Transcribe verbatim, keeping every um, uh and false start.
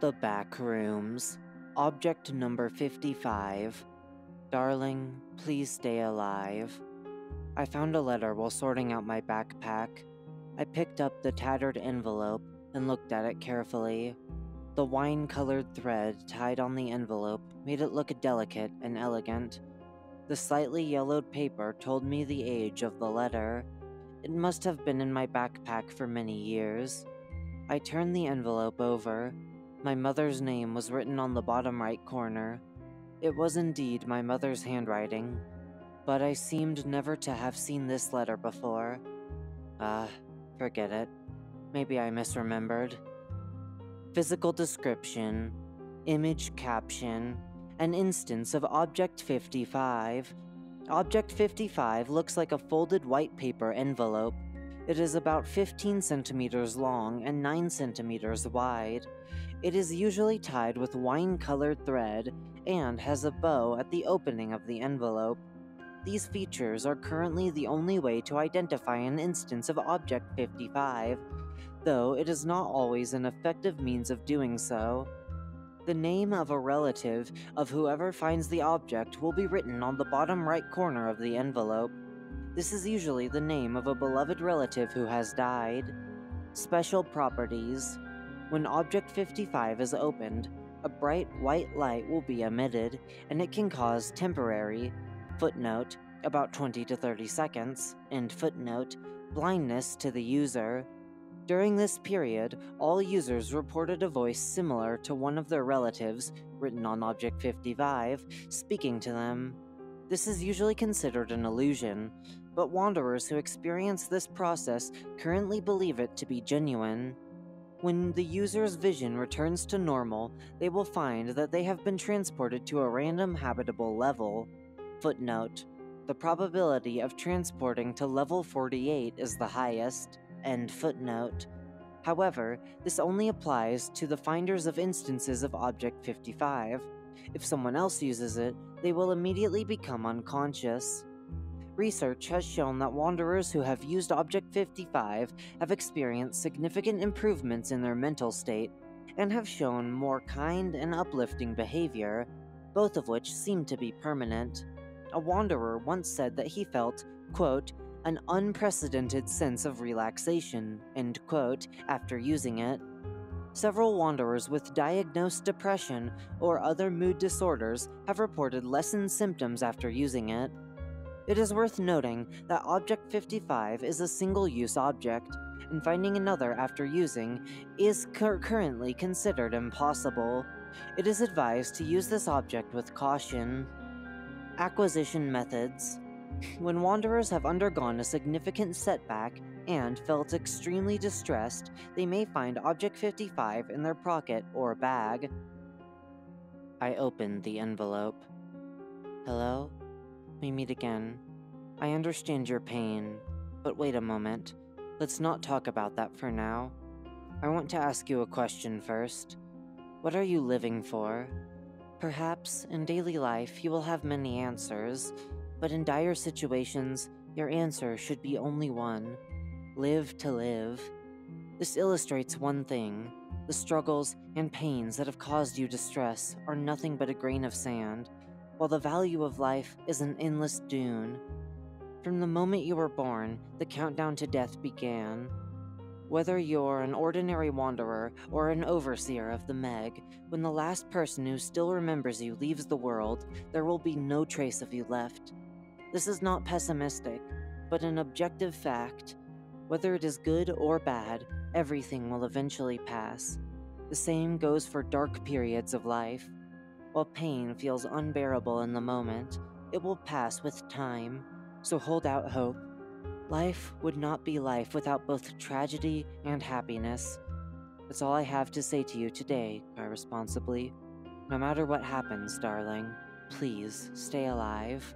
The Back Rooms, Object number fifty-five. Darling, please stay alive. I found a letter while sorting out my backpack. I picked up the tattered envelope and looked at it carefully. The wine-colored thread tied on the envelope made it look delicate and elegant. The slightly yellowed paper told me the age of the letter. It must have been in my backpack for many years. I turned the envelope over. My mother's name was written on the bottom right corner. It was indeed my mother's handwriting, but I seemed never to have seen this letter before. Ah, uh, forget it. Maybe I misremembered. Physical description, image caption, an instance of Object fifty-five. Object fifty-five looks like a folded white paper envelope. It is about fifteen centimeters long and nine centimeters wide. It is usually tied with wine-colored thread and has a bow at the opening of the envelope. These features are currently the only way to identify an instance of Object fifty-five, though it is not always an effective means of doing so. The name of a relative of whoever finds the object will be written on the bottom right corner of the envelope. This is usually the name of a beloved relative who has died. Special properties. When Object fifty-five is opened, a bright white light will be emitted, and it can cause temporary, footnote, about twenty to thirty seconds, end footnote, blindness to the user. During this period, all users reported a voice similar to one of their relatives, written on Object fifty-five, speaking to them. This is usually considered an illusion, but wanderers who experience this process currently believe it to be genuine. When the user's vision returns to normal, they will find that they have been transported to a random habitable level. Footnote: the probability of transporting to level forty-eight is the highest. End footnote. However, this only applies to the finders of instances of Object fifty-five. If someone else uses it, they will immediately become unconscious. Research has shown that wanderers who have used Object fifty-five have experienced significant improvements in their mental state and have shown more kind and uplifting behavior, both of which seem to be permanent. A wanderer once said that he felt, quote, an unprecedented sense of relaxation, end quote, after using it. Several wanderers with diagnosed depression or other mood disorders have reported lessened symptoms after using it. It is worth noting that Object fifty-five is a single-use object, and finding another after using is currently considered impossible. It is advised to use this object with caution. Acquisition methods. When wanderers have undergone a significant setback and felt extremely distressed, they may find Object fifty-five in their pocket or bag. I opened the envelope. Hello? We meet again. I understand your pain, but wait a moment. Let's not talk about that for now. I want to ask you a question first. What are you living for? Perhaps in daily life you will have many answers, but in dire situations, your answer should be only one. Live to live. This illustrates one thing. The struggles and pains that have caused you distress are nothing but a grain of sand, while the value of life is an endless dune. From the moment you were born, the countdown to death began. Whether you're an ordinary wanderer or an overseer of the Meg, when the last person who still remembers you leaves the world, there will be no trace of you left. This is not pessimistic, but an objective fact. Whether it is good or bad, everything will eventually pass. The same goes for dark periods of life. While pain feels unbearable in the moment, it will pass with time, so hold out hope. Life would not be life without both tragedy and happiness. That's all I have to say to you today, I responsibly. No matter what happens, darling, please stay alive.